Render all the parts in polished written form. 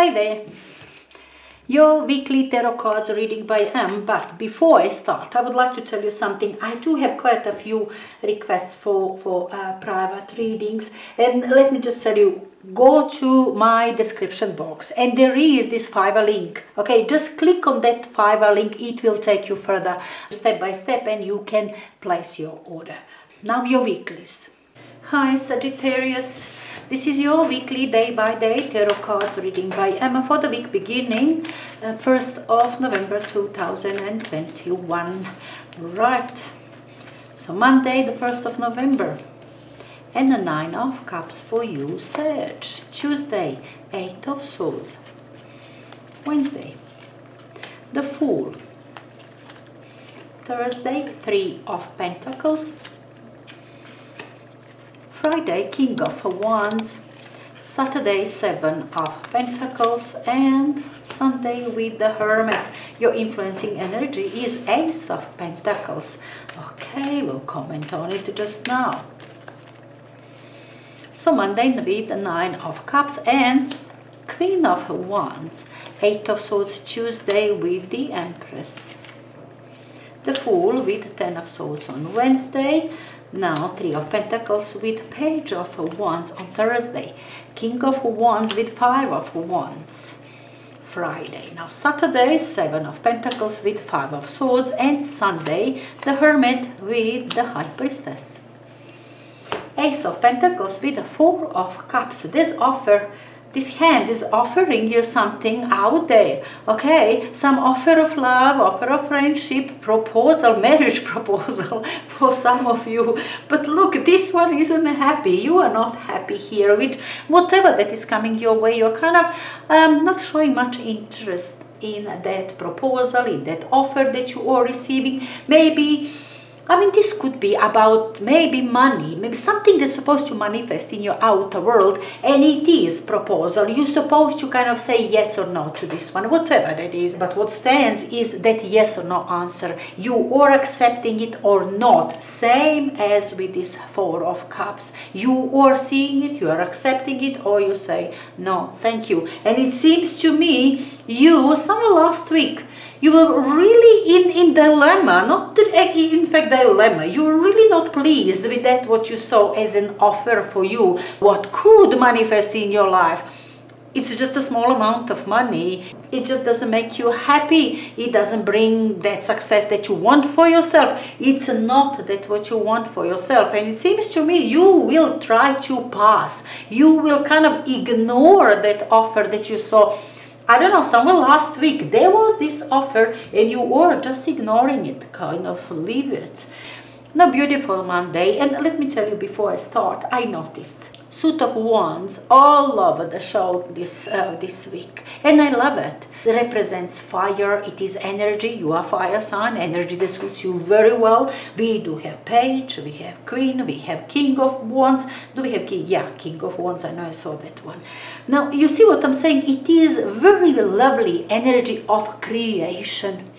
Hi there, your weekly tarot cards reading by Em. But before I start, I would like to tell you something. I do have quite a few requests for private readings, and let me just tell you, go to my description box and there is this Fiverr link. Okay, just click on that Fiverr link, it will take you further step by step and you can place your order. Now your weeklies. Hi Sagittarius, this is your weekly day by day tarot cards reading by Emma for the week beginning 1st of November 2021. Right, so Monday the 1st of November. And the Nine of Cups for you, Sag. Tuesday, Eight of Swords. Wednesday, The Fool. Thursday, Three of Pentacles. Friday, King of Wands. Saturday, Seven of Pentacles. And Sunday with the Hermit. Your influencing energy is Ace of Pentacles. Okay, we'll comment on it just now. So Monday with the Nine of Cups and Queen of Wands, Eight of Swords. Tuesday with the Empress, The Fool with Ten of Swords on Wednesday. Now Three of Pentacles with Page of Wands on Thursday, King of Wands with Five of Wands Friday. Now Saturday, Seven of Pentacles with Five of Swords, and Sunday the Hermit with the High Priestess. Ace of Pentacles with the Four of Cups. This hand is offering you something out there, okay? Some offer of love, offer of friendship, proposal, marriage proposal for some of you. But look, this one isn't happy. You are not happy here with whatever that is coming your way. You're kind of not showing much interest in that proposal, in that offer that you are receiving. Maybe, I mean, this could be about maybe money, maybe something that's supposed to manifest in your outer world, and it is proposal. You're supposed to kind of say yes or no to this one, whatever that is. But what stands is that yes or no answer. You are accepting it or not. Same as with this Four of Cups. You are seeing it, you are accepting it, or you say no, thank you. And it seems to me you, somewhere last week, you were really in dilemma, you were really not pleased with that what you saw as an offer for you, what could manifest in your life. It's just a small amount of money. It just doesn't make you happy. It doesn't bring that success that you want for yourself. It's not that what you want for yourself. And it seems to me you will try to pass. You will kind of ignore that offer that you saw. I don't know, somewhere last week there was this offer and you were just ignoring it, kind of leave it. Now beautiful Monday, and let me tell you before I start, I noticed suit of wands all over the show this week, and I love it. It represents fire, it is energy. You are fire sign, energy that suits you very well. We do have page, we have queen, we have king of wands. Do we have king? Yeah, king of wands, I know I saw that one. Now you see what I'm saying, it is very lovely energy of creation.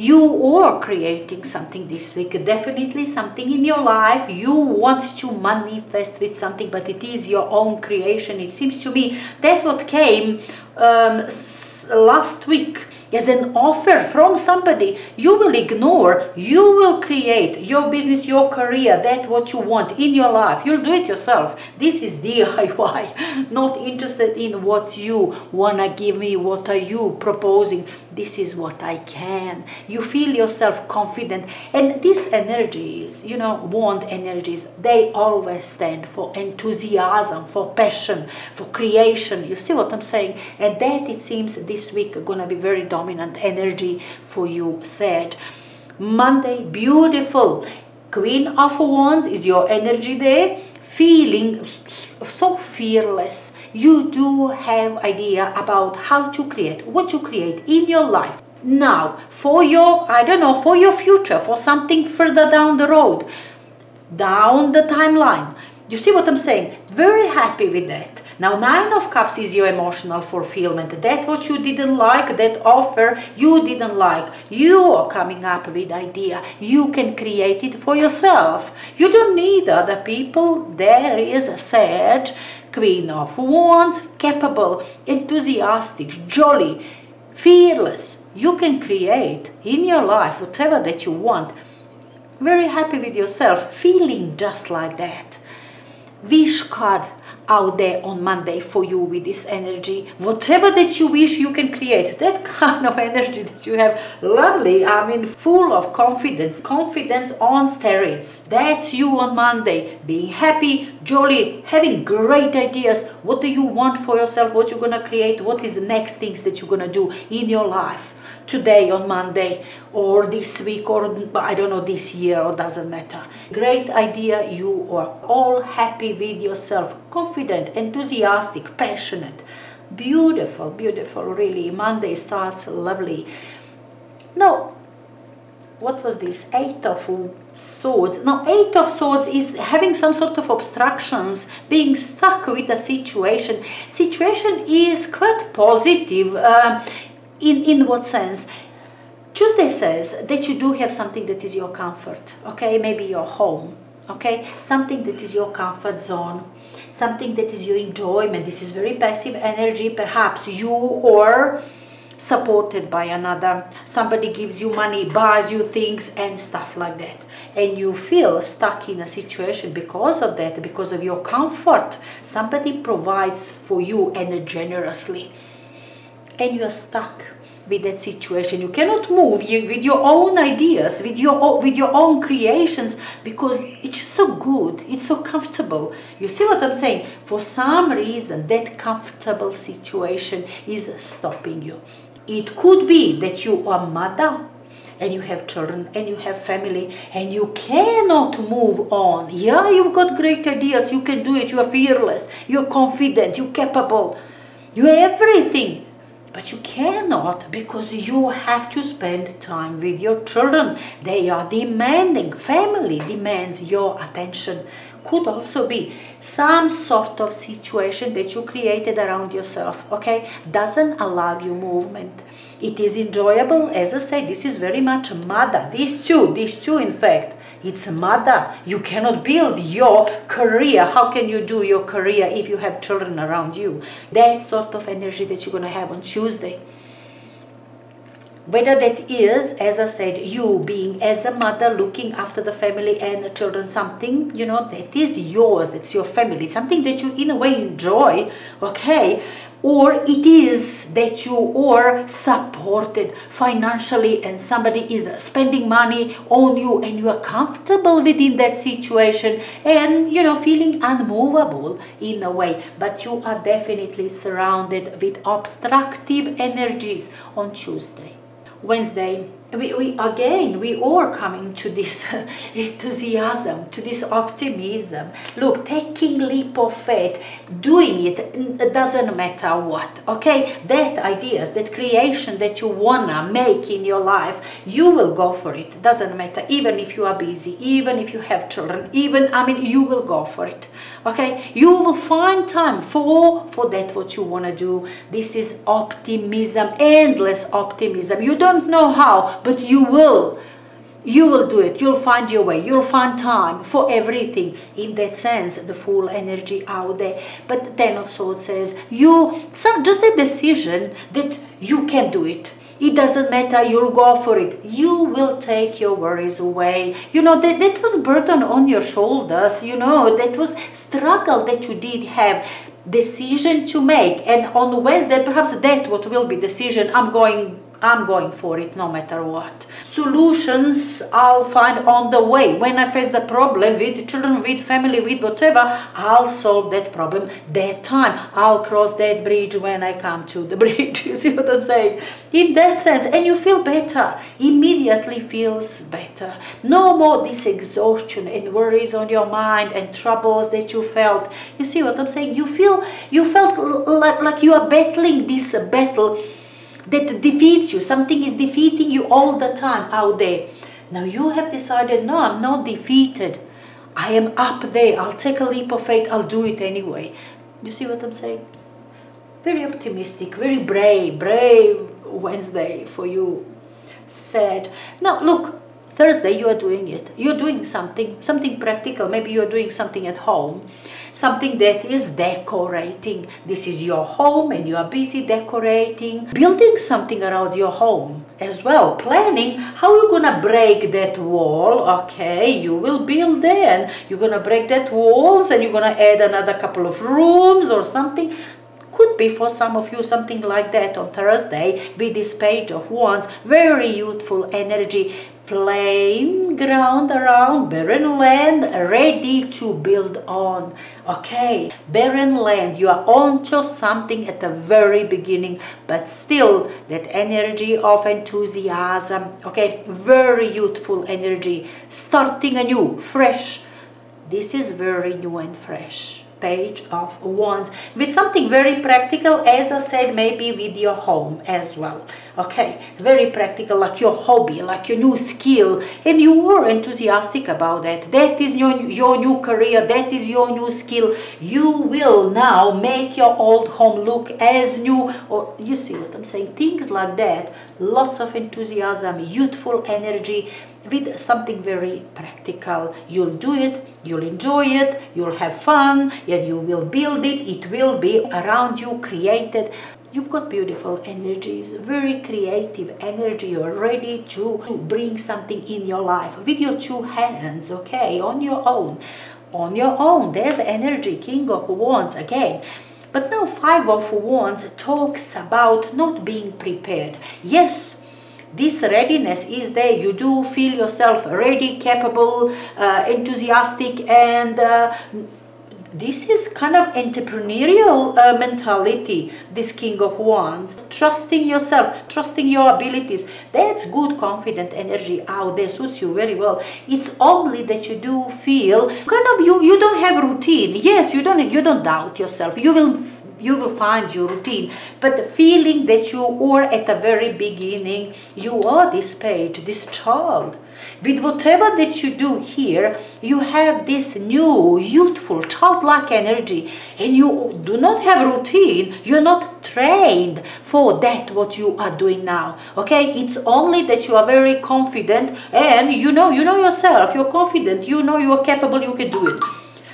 You are creating something this week, definitely something in your life you want to manifest with something, but it is your own creation. It seems to me that what came last week as an offer from somebody, you will ignore. You will create your business, your career, that what you want in your life. You'll do it yourself. This is DIY. Not interested in what you wanna give me, what are you proposing. This is what I can. You feel yourself confident. And these energies, you know, wand energies, they always stand for enthusiasm, for passion, for creation. You see what I'm saying? And that, it seems, this week are gonna be very dominant energy for you, Sag. Monday, beautiful. Queen of Wands is your energy there. Feeling so fearless. You do have idea about how to create, what you create in your life. Now, for your, I don't know, for your future, for something further down the road, down the timeline. You see what I'm saying? Very happy with that. Now, Nine of Cups is your emotional fulfillment. That what you didn't like, that offer you didn't like. You are coming up with idea. You can create it for yourself. You don't need other people. There is a Sag, Queen of Wands, capable, enthusiastic, jolly, fearless. You can create in your life whatever that you want. Very happy with yourself, feeling just like that. Wish card out there on Monday for you with this energy. Whatever that you wish, you can create. That kind of energy that you have, lovely, I mean, full of confidence, confidence on steroids. That's you on Monday, being happy, jolly, having great ideas. What do you want for yourself? What you're gonna create? What is the next things that you're gonna do in your life? Today on Monday, or this week, or I don't know, this year, or doesn't matter. Great idea, you are all happy with yourself, confident, enthusiastic, passionate. Beautiful, beautiful, really. Monday starts lovely. Now, what was this? Eight of Swords. Now, Eight of Swords is having some sort of obstructions, being stuck with a situation. Situation is quite positive. In what sense? Tuesday says that you do have something that is your comfort, okay? Maybe your home, okay? Something that is your comfort zone, something that is your enjoyment. This is very passive energy. Perhaps you are supported by another. Somebody gives you money, buys you things and stuff like that. And you feel stuck in a situation because of that, because of your comfort. Somebody provides for you and generously. And you are stuck with that situation. You cannot move with your own ideas, with your own creations, because it's so good, it's so comfortable. You see what I'm saying? For some reason, that comfortable situation is stopping you. It could be that you are mother, and you have children, and you have family, and you cannot move on. Yeah, you've got great ideas, you can do it, you are fearless, you're confident, you're capable, you're everything. But you cannot, because you have to spend time with your children. They are demanding. Family demands your attention. Could also be some sort of situation that you created around yourself, okay? Doesn't allow you movement. It is enjoyable. As I say, this is very much mother. These two in fact. It's mother. You cannot build your career. How can you do your career if you have children around you? That sort of energy that you're going to have on Tuesday. Whether that is, as I said, you being as a mother, looking after the family and the children, something, you know, that is yours, that's your family, something that you in a way enjoy, okay? Or it is that you are supported financially and somebody is spending money on you and you are comfortable within that situation and, you know, feeling unmovable in a way. But you are definitely surrounded with obstructive energies on Tuesday. Wednesday, we are coming to this enthusiasm, to this optimism. Look, taking leap of faith, doing it doesn't matter what, okay? That ideas, that creation that you wanna make in your life, you will go for it. Doesn't matter, even if you are busy, even if you have children, even, I mean, you will go for it, okay? You will find time for that what you wanna do. This is optimism, endless optimism. You don't know how, but you will do it. You'll find your way. You'll find time for everything. In that sense, the full energy out there. But Ten of Swords says, just the decision that you can do it. It doesn't matter. You'll go for it. You will take your worries away. You know, that was burden on your shoulders. You know, that was struggle that you did have. Decision to make. And on Wednesday, perhaps that what will be decision. I'm going for it no matter what. Solutions I'll find on the way. When I face the problem with children, with family, with whatever, I'll solve that problem that time. I'll cross that bridge when I come to the bridge. You see what I'm saying? In that sense, and you feel better. Immediately feels better. No more this exhaustion and worries on your mind and troubles that you felt. You see what I'm saying? You felt like you are battling this battle that defeats you. Something is defeating you all the time out there. Now you have decided, no, I'm not defeated. I am up there. I'll take a leap of faith. I'll do it anyway. You see what I'm saying? Very optimistic, very brave Wednesday for you. Sad. Now look, Thursday you are doing it. You're doing something practical. Maybe you're doing something at home, something that is decorating. This is your home and you are busy decorating, building something around your home as well, planning how you're gonna break that wall. Okay, you will build then, you're gonna break that walls and you're gonna add another couple of rooms or something. Could be for some of you something like that on Thursday with this Page of Wands. Very youthful energy, plain ground around, barren land, ready to build on. Okay, barren land, you are onto something at the very beginning, but still that energy of enthusiasm. Okay, very youthful energy, starting anew, fresh. This is very new and fresh. Page of Wands with something very practical, as I said, maybe with your home as well. Okay, very practical, like your hobby, like your new skill, and you were enthusiastic about that. That is your new career, that is your new skill. You will now make your old home look as new, or you see what I'm saying, things like that. Lots of enthusiasm, youthful energy with something very practical. You'll do it, you'll enjoy it, you'll have fun, and you will build it. It will be around you, created. You've got beautiful energies, very creative energy. You're ready to bring something in your life with your two hands, okay, on your own. On your own, there's energy, King of Wands again. But now Five of Wands talks about not being prepared. Yes, this readiness is there. You do feel yourself ready, capable, enthusiastic, and this is kind of entrepreneurial mentality, this King of Wands. Trusting yourself, trusting your abilities. That's good, confident energy out there, suits you very well. It's only that you do feel kind of you don't have routine. Yes, you don't doubt yourself. You will find your routine, but the feeling that you are at the very beginning, you are this page, this child. With whatever that you do here, you have this new, youthful, childlike energy, and you do not have routine, you're not trained for that, what you are doing now, okay? It's only that you are very confident, and you know yourself, you're confident, you know you are capable, you can do it.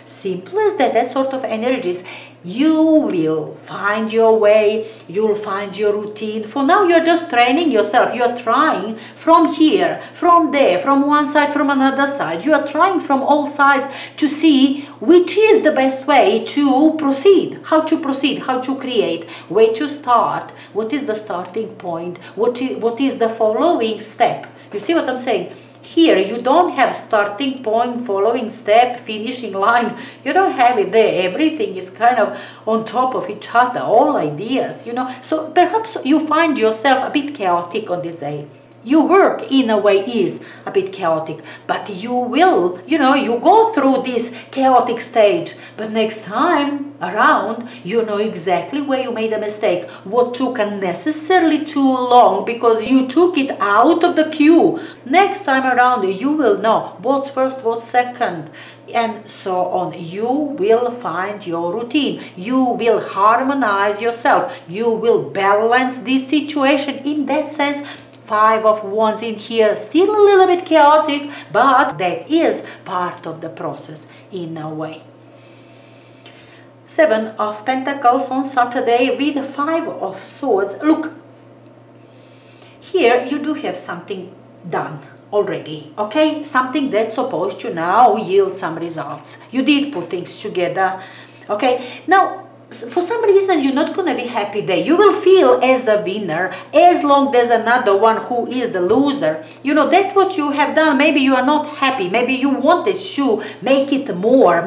Simple as that. That sort of energies. You will find your way, you'll find your routine. For now, you're just training yourself. You're trying from here, from there, from one side, from another side. You are trying from all sides to see which is the best way to proceed, how to proceed, how to create, where to start, what is the starting point, what is the following step. You see what I'm saying? Here you don't have starting point, following step, finishing line. You don't have it there. Everything is kind of on top of each other, all ideas, you know. So perhaps you find yourself a bit chaotic on this day. Your work in a way is a bit chaotic, but you will, you know, you go through this chaotic stage, but next time around you know exactly where you made a mistake, what took unnecessarily too long because you took it out of the queue. Next time around you will know what's first, what's second, and so on. You will find your routine, you will harmonize yourself, you will balance this situation. In that sense, Five of Wands in here, still a little bit chaotic, but that is part of the process in a way. Seven of Pentacles on Saturday with Five of Swords. Look, here you do have something done already, okay? Something that's supposed to now yield some results. You did put things together, okay? Now, for some reason you're not going to be happy there. You will feel as a winner as long as another one who is the loser. You know, that's what you have done. Maybe you are not happy. Maybe you wanted to make it more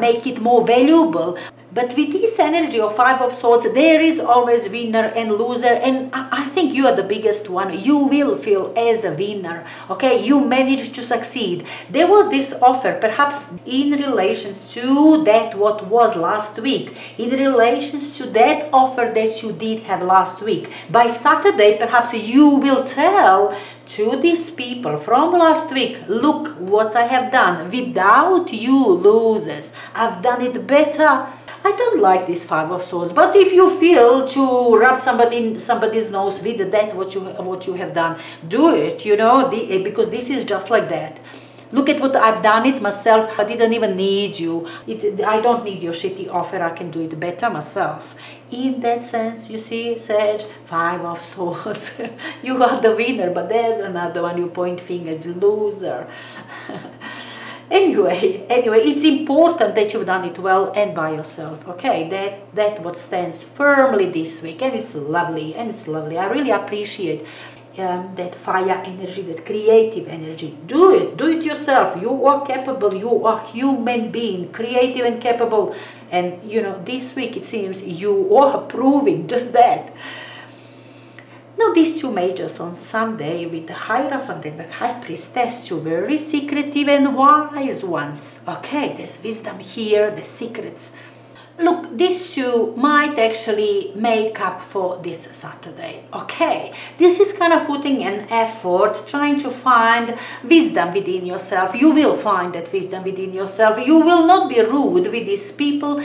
valuable. But with this energy of Five of Swords, there is always winner and loser, and I think you are the biggest one. You will feel as a winner, okay? You managed to succeed. There was this offer, perhaps in relations to that what was last week, in relations to that offer that you did have last week. By Saturday, perhaps you will tell to these people from last week, look what I have done without you losers. I've done it better. I don't like this Five of Swords, but if you feel to rub somebody's nose with that, what you have done, do it, you know, because this is just like that. Look at what I've done it myself. I didn't even need you. I don't need your shitty offer. I can do it better myself. In that sense, you see, Sag, Five of Swords. You are the winner, but there's another one. You point fingers, you loser. Anyway, it's important that you've done it well and by yourself, okay? That what stands firmly this week, and it's lovely, and it's lovely. I really appreciate that fire energy, that creative energy. Do it yourself. You are capable, you are human being, creative and capable, and you know, this week it seems you are proving just that. Now, these two mages on Sunday with the Hierophant and the High Priestess, two very secretive and wise ones. Okay, there's wisdom here, the secrets. Look, these two might actually make up for this Saturday, okay? This is kind of putting an effort, trying to find wisdom within yourself. You will find that wisdom within yourself. You will not be rude with these people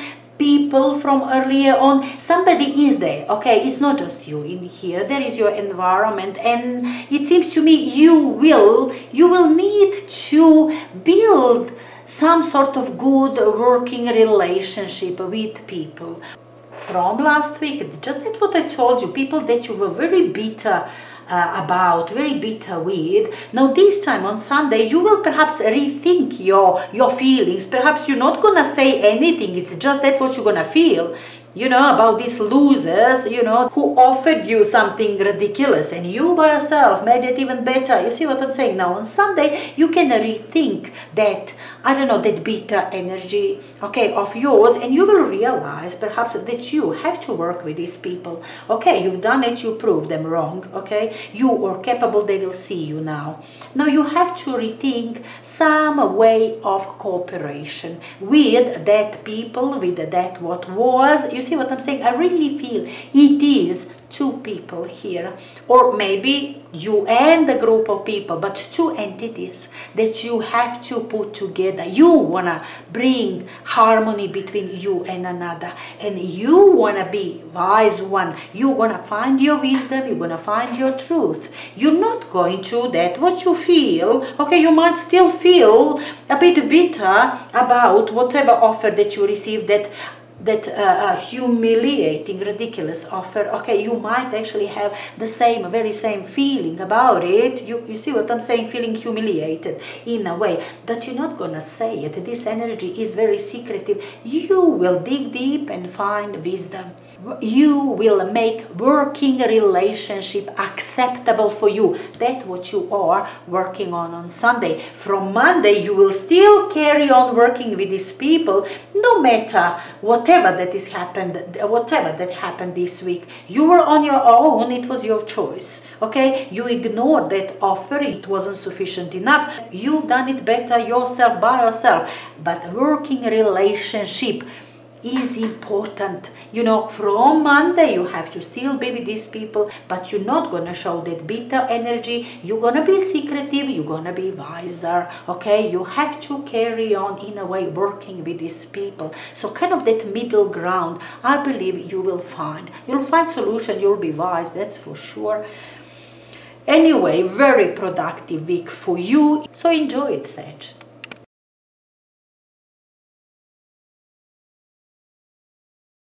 from earlier on. Somebody is there, okay? It's not just you in here. There is your environment, and it seems to me you will need to build some sort of good working relationship with people. From last week, just that's what I told you, people that you were very bitter about, very bitter with. Now this time on Sunday, you will perhaps rethink your feelings. Perhaps you're not gonna say anything, it's just that what you're gonna feel. You know, about these losers, you know, who offered you something ridiculous and you by yourself made it even better. You see what I'm saying? Now on Sunday, you can rethink that, I don't know, that bitter energy, okay, of yours, and you will realize perhaps that you have to work with these people. Okay, you've done it, you proved them wrong, okay? You are capable, they will see you now. Now you have to rethink some way of cooperation with that people, with that what was. You see what I'm saying? I really feel it is two people here, or maybe you and a group of people, but two entities that you have to put together. You wanna bring harmony between you and another, and you wanna be wise one. You're gonna find your wisdom, you're gonna find your truth. You're not going to that what you feel, okay? You might still feel a bit bitter about whatever offer that you received, that humiliating, ridiculous offer. Okay, you might actually have the same, very same feeling about it. You see what I'm saying? Feeling humiliated in a way, but you're not gonna say it. This energy is very secretive. You will dig deep and find wisdom. You will make working relationship acceptable for you. That's what you are working on Sunday. From Monday, you will still carry on working with these people, no matter whatever that happened this week. You were on your own, it was your choice, okay? You ignored that offer, it wasn't sufficient enough. You've done it better yourself, by yourself, but working relationship is important. You know, from Monday you have to still be with these people, but you're not gonna show that bitter energy. You're gonna be secretive, you're gonna be wiser, okay? You have to carry on in a way working with these people. So kind of that middle ground, I believe you will find. You'll find solution, you'll be wise, that's for sure. Anyway, very productive week for you. So enjoy it, Sag.